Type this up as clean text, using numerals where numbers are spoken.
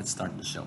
Let's start the show.